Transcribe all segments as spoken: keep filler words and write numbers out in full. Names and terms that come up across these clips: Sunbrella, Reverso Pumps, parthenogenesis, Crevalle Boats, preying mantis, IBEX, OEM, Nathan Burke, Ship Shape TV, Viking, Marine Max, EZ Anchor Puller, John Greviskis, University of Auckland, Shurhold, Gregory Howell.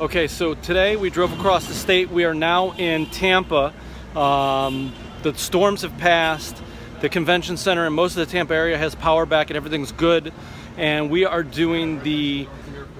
Okay, so today we drove across the state. We are now in Tampa. Um, the storms have passed. The convention center and most of the Tampa area has power back and everything's good. And we are doing the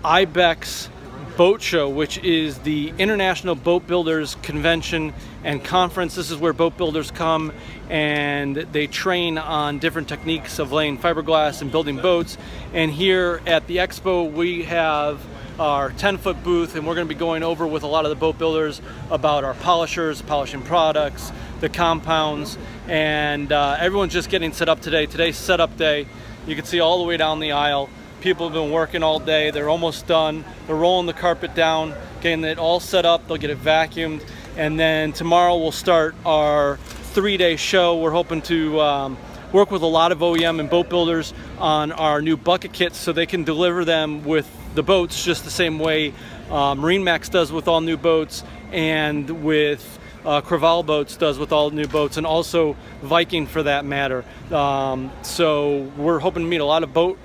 I BEX boat show, which is the International Boat Builders Convention and Conference. This is where boat builders come and they train on different techniques of laying fiberglass and building boats. And here at the expo, we have our ten foot booth, and we're going to be going over with a lot of the boat builders about our polishers, polishing products, the compounds, and uh, everyone's just getting set up today. Today's setup day. You can see all the way down the aisle. People have been working all day. They're almost done. They're rolling the carpet down, getting it all set up. They'll get it vacuumed. And then tomorrow we'll start our three-day show. We're hoping to um, work with a lot of O E M and boat builders on our new bucket kits so they can deliver them with the boats just the same way uh, Marine Max does with all new boats, and with uh, Crevalle Boats does with all new boats, and also Viking for that matter. Um, so we're hoping to meet a lot of boat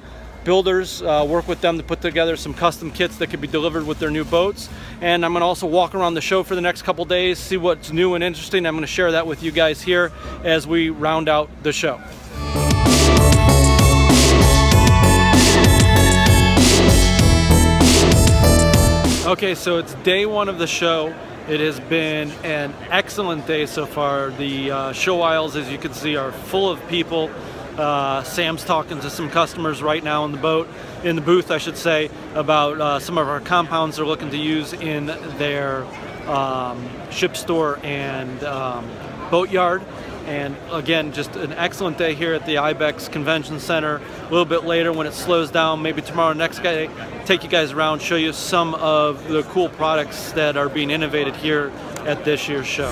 builders, uh, work with them to put together some custom kits that could be delivered with their new boats. And I'm going to also walk around the show for the next couple days, see what's new and interesting. I'm going to share that with you guys here as we round out the show. Okay, so it's day one of the show. It has been an excellent day so far. The uh, show aisles, as you can see, are full of people. Uh, Sam's talking to some customers right now in the boat, in the booth I should say, about uh, some of our compounds they're looking to use in their um, ship store and um, boatyard. And again, just an excellent day here at the I BEX Convention Center. A little bit later when it slows down, maybe tomorrow, next day, take you guys around, show you some of the cool products that are being innovated here at this year's show.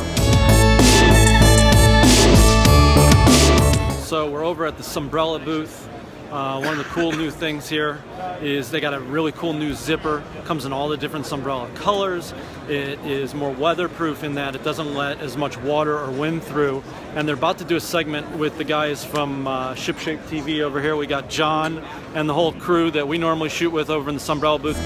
So we're over at the Sunbrella booth. Uh, one of the cool new things here is they got a really cool new zipper. Comes in all the different Sunbrella colors. It is more weatherproof in that it doesn't let as much water or wind through. And they're about to do a segment with the guys from uh, Ship Shape T V over here. We got John and the whole crew that we normally shoot with over in the Sunbrella booth.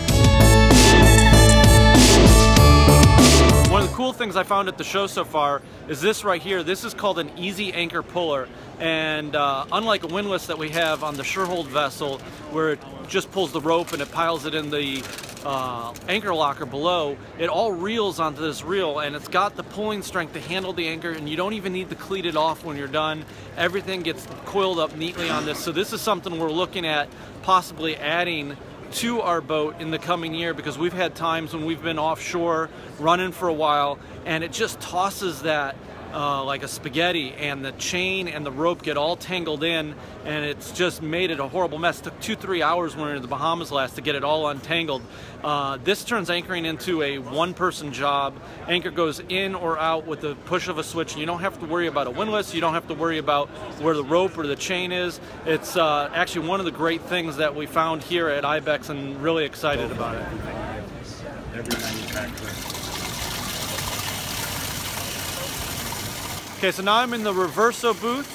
One of the cool things I found at the show so far is this right here. This is called an E Z Anchor Puller. And uh, unlike a windlass that we have on the Shurhold vessel, where it just pulls the rope and it piles it in the uh, anchor locker below, it all reels onto this reel, and it's got the pulling strength to handle the anchor, and you don't even need to cleat it off when you're done. Everything gets coiled up neatly on this. So this is something we're looking at possibly adding to our boat in the coming year, because we've had times when we've been offshore running for a while and it just tosses that Uh, like a spaghetti, and the chain and the rope get all tangled in, and it's just made it a horrible mess. It took two, three hours when we were in the Bahamas last to get it all untangled. Uh, this turns anchoring into a one-person job. Anchor goes in or out with the push of a switch, and you don't have to worry about a windlass. You don't have to worry about where the rope or the chain is. It's uh, actually one of the great things that we found here at I BEX, and really excited about it. Every manufacturer. Okay, so now I'm in the Reverso booth,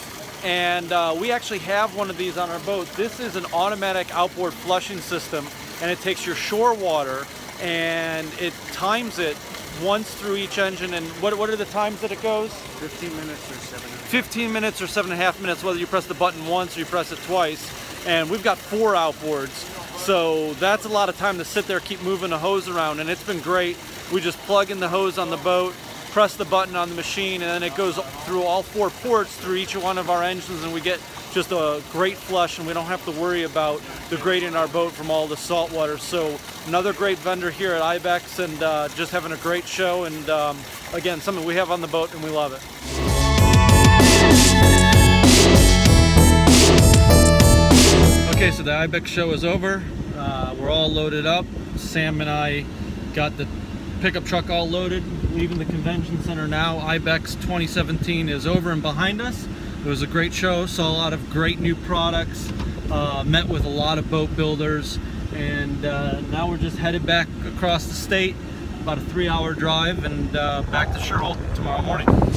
and uh, we actually have one of these on our boat. This is an automatic outboard flushing system, and it takes your shore water and it times it once through each engine. And what, what are the times that it goes? fifteen minutes or seven. fifteen minutes or seven and a half minutes, whether you press the button once or you press it twice. And we've got four outboards, so that's a lot of time to sit there, keep moving the hose around, and it's been great. We just plug in the hose on the boat, press the button on the machine, and then it goes through all four ports through each one of our engines, and we get just a great flush, and we don't have to worry about degrading our boat from all the salt water. So another great vendor here at I BEX, and uh, just having a great show, and um, again, something we have on the boat and we love it. Okay, so the I BEX show is over. Uh, we're all loaded up. Sam and I got the pickup truck all loaded, leaving the convention center now. I BEX twenty seventeen is over and behind us. It was a great show, saw a lot of great new products, uh, met with a lot of boat builders, and uh, now we're just headed back across the state, about a three hour drive, and uh, back to Shurhold tomorrow morning.